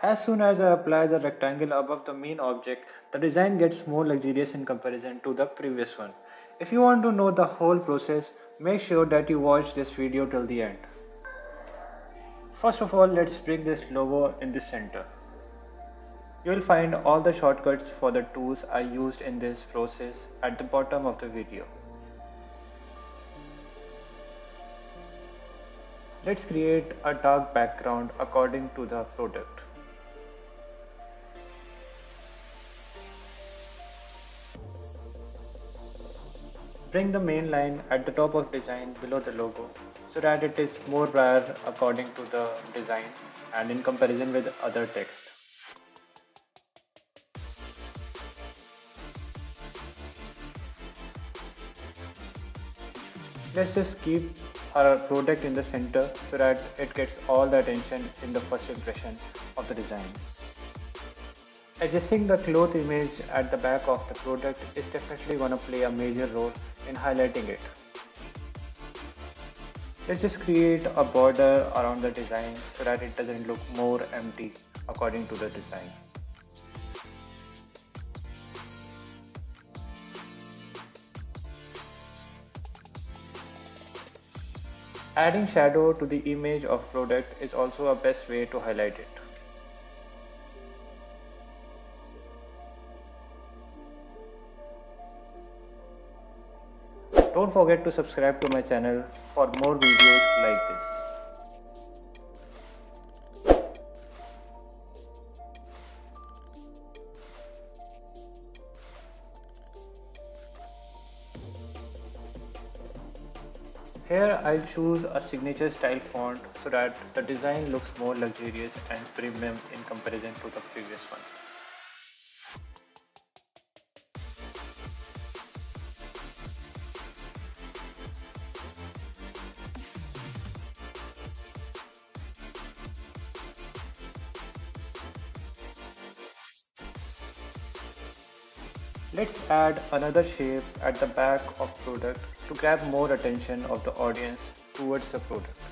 As soon as I apply the rectangle above the main object, the design gets more luxurious in comparison to the previous one. If you want to know the whole process, make sure that you watch this video till the end. First of all, let's bring this logo in the center. You will find all the shortcuts for the tools I used in this process at the bottom of the video. Let's create a dark background according to the product. Bring the main line at the top of design below the logo so that it is more prior according to the design and in comparison with other text. Let's just keep our product in the center so that it gets all the attention in the first impression of the design. Adjusting the cloth image at the back of the product is definitely going to play a major role in highlighting it. Let's just create a border around the design so that it doesn't look more empty according to the design. Adding shadow to the image of product is also a best way to highlight it. Don't forget to subscribe to my channel for more videos like this. Here I'll choose a signature style font so that the design looks more luxurious and premium in comparison to the previous one. Let's add another shape at the back of product to grab more attention of the audience towards the product.